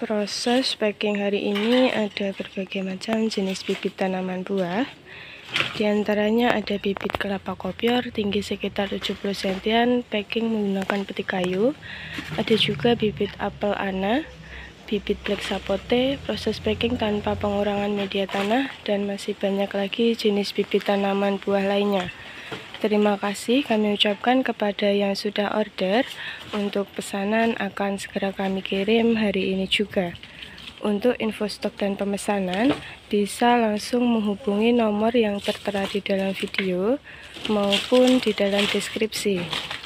Proses packing hari ini ada berbagai macam jenis bibit tanaman buah. Di antaranya ada bibit kelapa kopior tinggi sekitar 70 cm, packing menggunakan peti kayu. Ada juga bibit apel ana, bibit black sapote, proses packing tanpa pengurangan media tanah, dan masih banyak lagi jenis bibit tanaman buah lainnya. Terima kasih kami ucapkan kepada yang sudah order. Untuk pesanan akan segera kami kirim hari ini juga. Untuk info stok dan pemesanan bisa langsung menghubungi nomor yang tertera di dalam video maupun di dalam deskripsi.